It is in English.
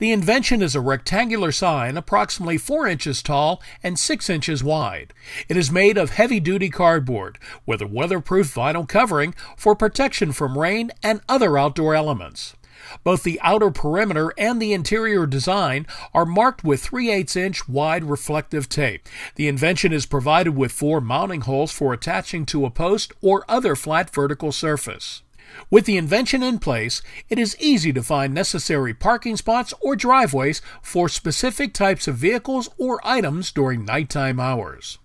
The invention is a rectangular sign approximately 4 inches tall and 6 inches wide. It is made of heavy-duty cardboard with a weatherproof vinyl covering for protection from rain and other outdoor elements. Both the outer perimeter and the interior design are marked with 3/8-inch wide reflective tape. The invention is provided with 4 mounting holes for attaching to a post or other flat vertical surface. With the invention in place, it is easy to find necessary parking spots or driveways for specific types of vehicles or items during nighttime hours.